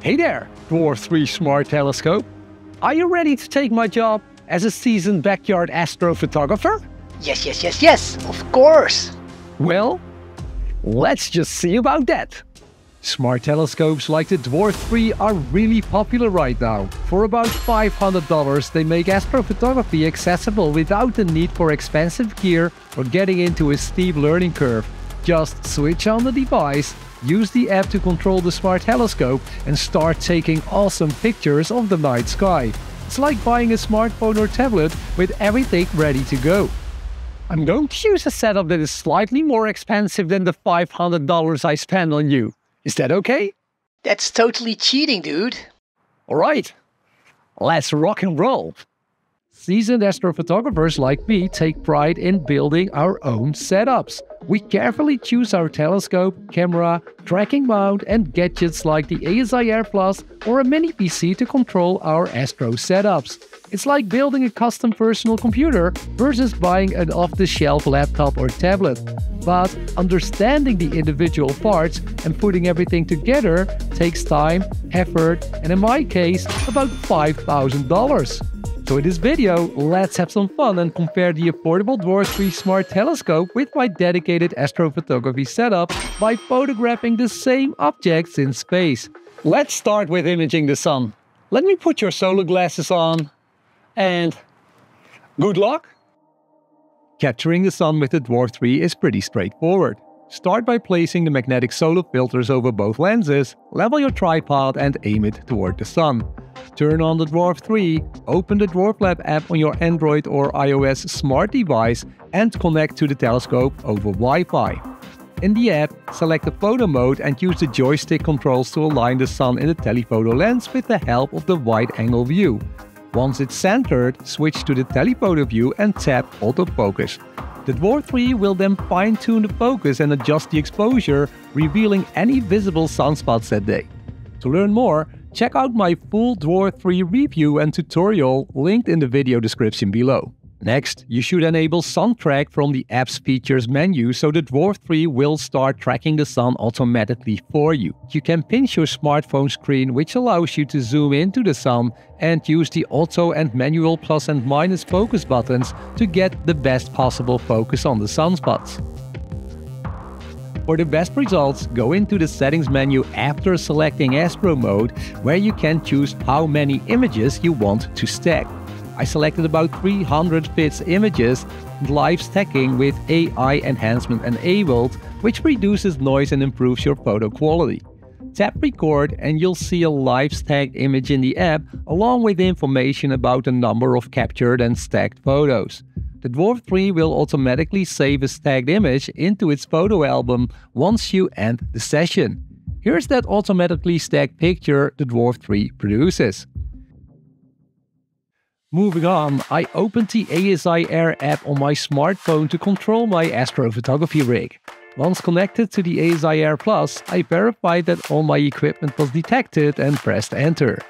Hey there, Dwarf 3 Smart Telescope. Are you ready to take my job as a seasoned backyard astrophotographer? Yes, yes, yes, yes, of course. Well, let's just see about that. Smart telescopes like the Dwarf 3 are really popular right now. For about $500, they make astrophotography accessible without the need for expensive gear or getting into a steep learning curve. Just switch on the device, use the app to control the smart telescope and start taking awesome pictures of the night sky. It's like buying a smartphone or tablet with everything ready to go. I'm going to use a setup that is slightly more expensive than the $500 I spend on you. Is that okay? That's totally cheating, dude. Alright, let's rock and roll. Seasoned astrophotographers like me take pride in building our own setups. We carefully choose our telescope, camera, tracking mount and gadgets like the ASI Air Plus or a mini PC to control our astro setups. It's like building a custom personal computer versus buying an off-the-shelf laptop or tablet. But understanding the individual parts and putting everything together takes time, effort, and in my case, about $5,000. So in this video, let's have some fun and compare the affordable Dwarf 3 Smart Telescope with my dedicated astrophotography setup by photographing the same objects in space. Let's start with imaging the sun. Let me put your solar glasses on. And good luck! Capturing the sun with the Dwarf 3 is pretty straightforward. Start by placing the magnetic solar filters over both lenses, level your tripod and aim it toward the sun. Turn on the Dwarf 3, open the Dwarf Lab app on your Android or iOS smart device and connect to the telescope over Wi-Fi. In the app, select the photo mode and use the joystick controls to align the sun in the telephoto lens with the help of the wide-angle view. Once it's centered, switch to the telephoto view and tap autofocus. The Dwarf 3 will then fine-tune the focus and adjust the exposure, revealing any visible sunspots that day. To learn more, check out my full Dwarf 3 review and tutorial linked in the video description below. Next, you should enable Sun Track from the app's features menu so the Dwarf 3 will start tracking the sun automatically for you. You can pinch your smartphone screen, which allows you to zoom into the sun and use the auto and manual plus and minus focus buttons to get the best possible focus on the sunspots. For the best results, go into the settings menu after selecting Astro mode, where you can choose how many images you want to stack. I selected about 300 fits images, live stacking with AI enhancement enabled, which reduces noise and improves your photo quality. Tap record and you'll see a live stacked image in the app, along with information about the number of captured and stacked photos. The Dwarf 3 will automatically save a stacked image into its photo album once you end the session. Here's that automatically stacked picture the Dwarf 3 produces. Moving on, I opened the ASI Air app on my smartphone to control my astrophotography rig. Once connected to the ASI Air Plus, I verified that all my equipment was detected and pressed enter.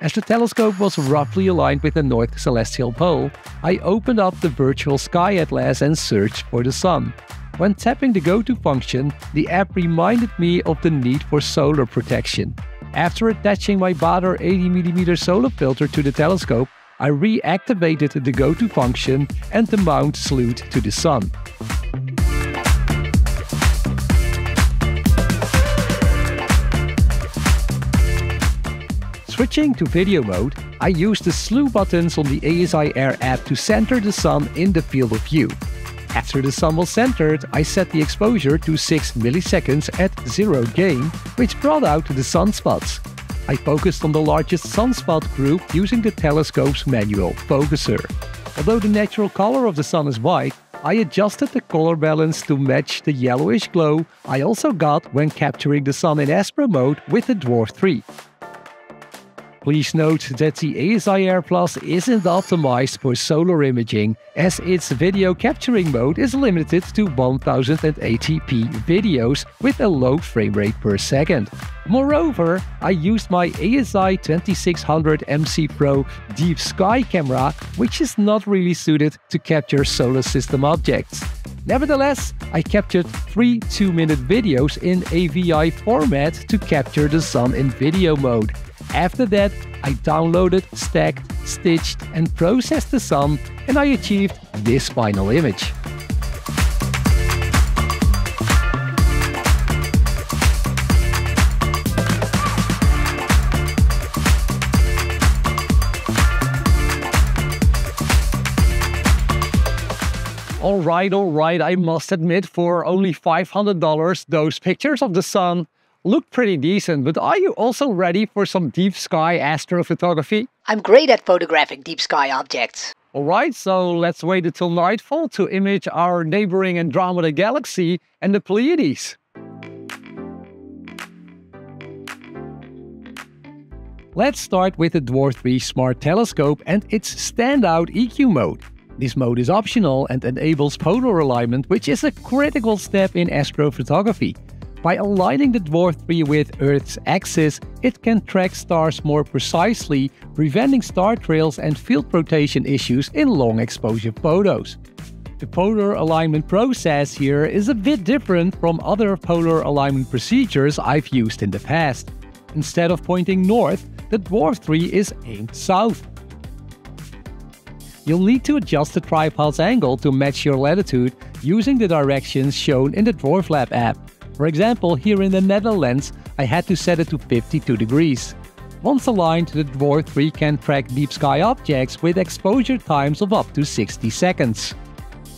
As the telescope was roughly aligned with the North Celestial Pole, I opened up the virtual Sky Atlas and searched for the sun. When tapping the go-to function, the app reminded me of the need for solar protection. After attaching my Baader 80mm solar filter to the telescope, I reactivated the go-to function and the mount slewed to the sun. Switching to video mode, I used the slew buttons on the ASI Air app to center the sun in the field of view. After the sun was centered, I set the exposure to 6 milliseconds at zero gain, which brought out the sunspots. I focused on the largest sunspot group using the telescope's manual focuser. Although the natural color of the sun is white, I adjusted the color balance to match the yellowish glow I also got when capturing the sun in Astro mode with the Dwarf 3. Please note that the ASI Air Plus isn't optimized for solar imaging, as its video capturing mode is limited to 1080p videos with a low frame rate per second. Moreover, I used my ASI 2600MC Pro Deep Sky camera, which is not really suited to capture solar system objects. Nevertheless, I captured three 2-minute videos in AVI format to capture the sun in video mode. After that, I downloaded, stacked, stitched and processed the sun, and I achieved this final image. All right, I must admit, for only $500, those pictures of the sun look pretty decent, but are you also ready for some deep sky astrophotography? I'm great at photographing deep sky objects. Alright, so let's wait until nightfall to image our neighboring Andromeda galaxy and the Pleiades. Let's start with the Dwarf 3 Smart Telescope and its standout EQ mode. This mode is optional and enables polar alignment, which is a critical step in astrophotography. By aligning the Dwarf 3 with Earth's axis, it can track stars more precisely, preventing star trails and field rotation issues in long exposure photos. The polar alignment process here is a bit different from other polar alignment procedures I've used in the past. Instead of pointing north, the Dwarf 3 is aimed south. You'll need to adjust the tripod's angle to match your latitude using the directions shown in the Dwarf Lab app. For example, here in the Netherlands, I had to set it to 52 degrees. Once aligned, the Dwarf 3 can track deep sky objects with exposure times of up to 60 seconds.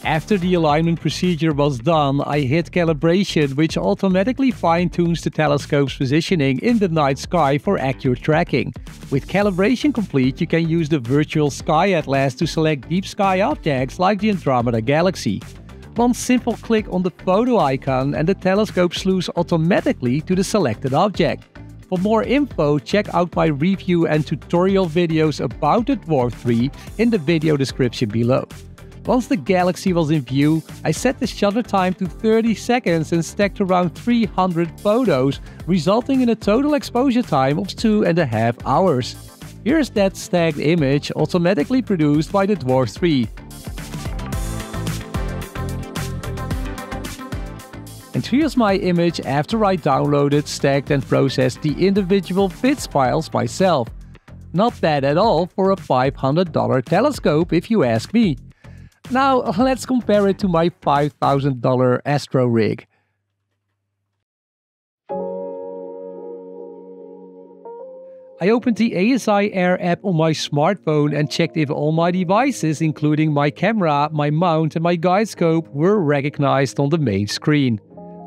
After the alignment procedure was done, I hit calibration, which automatically fine-tunes the telescope's positioning in the night sky for accurate tracking. With calibration complete, you can use the virtual sky atlas to select deep sky objects like the Andromeda galaxy. One simple click on the photo icon and the telescope slews automatically to the selected object. For more info, check out my review and tutorial videos about the Dwarf 3 in the video description below. Once the galaxy was in view, I set the shutter time to 30 seconds and stacked around 300 photos, resulting in a total exposure time of 2.5 hours. Here's that stacked image automatically produced by the Dwarf 3. And here's my image after I downloaded, stacked and processed the individual bits files myself. Not bad at all for a $500 telescope if you ask me. Now, let's compare it to my $5,000 Astro rig. I opened the ASI Air app on my smartphone and checked if all my devices, including my camera, my mount and my guide scope, were recognized on the main screen.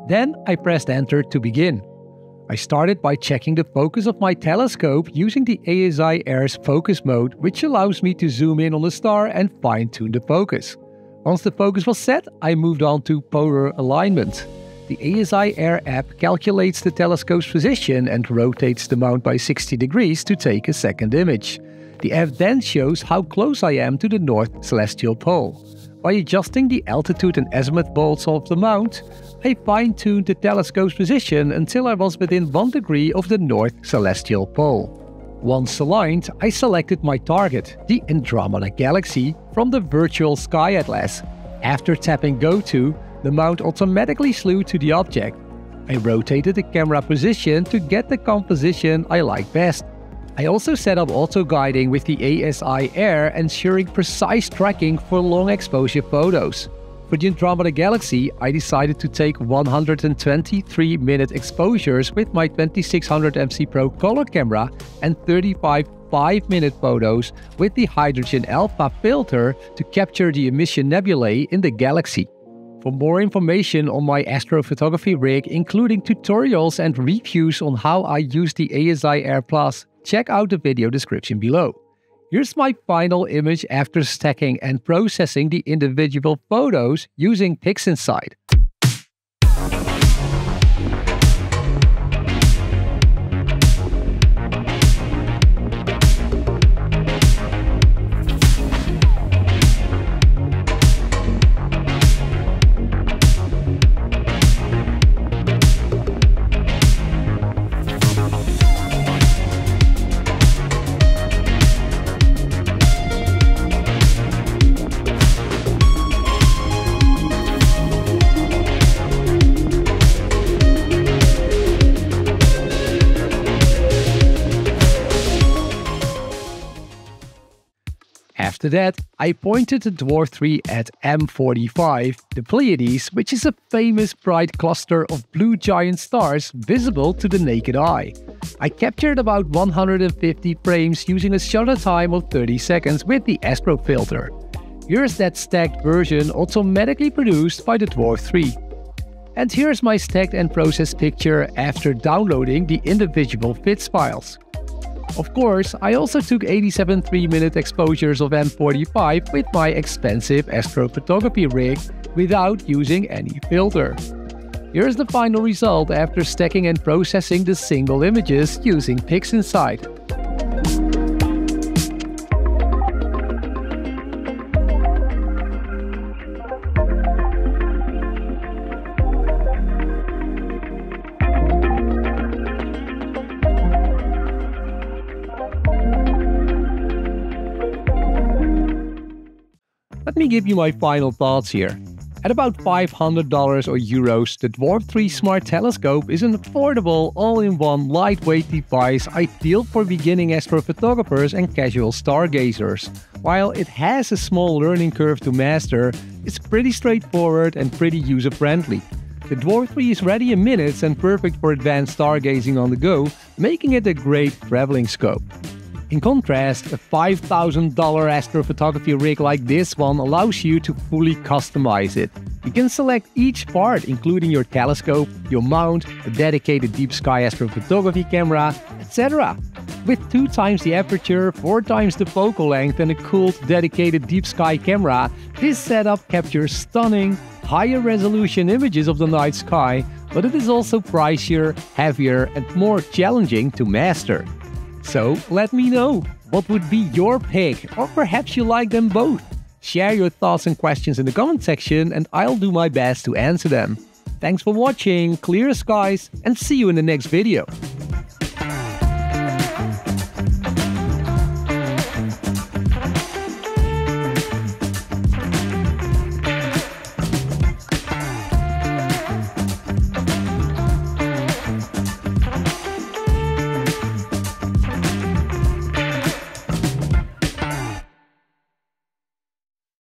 Then I pressed enter to begin. I started by checking the focus of my telescope using the ASI Air's focus mode, which allows me to zoom in on a star and fine-tune the focus. Once the focus was set, I moved on to polar alignment. The ASI Air app calculates the telescope's position and rotates the mount by 60 degrees to take a second image. The app then shows how close I am to the North Celestial Pole. By adjusting the altitude and azimuth bolts of the mount, I fine-tuned the telescope's position until I was within 1 degree of the North Celestial Pole. Once aligned, I selected my target, the Andromeda Galaxy, from the virtual sky atlas. After tapping Go To, the mount automatically slew to the object. I rotated the camera position to get the composition I like best. I also set up auto-guiding with the ASI Air, ensuring precise tracking for long exposure photos. For the Andromeda Galaxy, I decided to take 123-minute exposures with my 2600MC Pro color camera and 35 5-minute photos with the Hydrogen Alpha filter to capture the emission nebulae in the galaxy. For more information on my astrophotography rig, including tutorials and reviews on how I use the ASI Air Plus, check out the video description below. Here's my final image after stacking and processing the individual photos using PixInsight. After that, I pointed the Dwarf 3 at M45, the Pleiades, which is a famous bright cluster of blue giant stars visible to the naked eye. I captured about 150 frames using a shutter time of 30 seconds with the Astro filter. Here's that stacked version automatically produced by the Dwarf 3. And here's my stacked and processed picture after downloading the individual FITS files. Of course, I also took 87 3-minute exposures of M45 with my expensive astrophotography rig without using any filter. Here's the final result after stacking and processing the single images using PixInsight. Let me give you my final thoughts here. At about $500 or euros, the Dwarf 3 Smart Telescope is an affordable, all-in-one, lightweight device ideal for beginning astrophotographers and casual stargazers. While it has a small learning curve to master, it's pretty straightforward and pretty user-friendly. The Dwarf 3 is ready in minutes and perfect for advanced stargazing on the go, making it a great traveling scope. In contrast, a $5,000 astrophotography rig like this one allows you to fully customize it. You can select each part, including your telescope, your mount, a dedicated deep sky astrophotography camera, etc. With 2 times the aperture, 4 times the focal length and a cooled dedicated deep sky camera, this setup captures stunning, higher resolution images of the night sky, but it is also pricier, heavier and more challenging to master. So let me know, what would be your pick? Or perhaps you like them both? Share your thoughts and questions in the comment section and I'll do my best to answer them. Thanks for watching, clear skies and see you in the next video.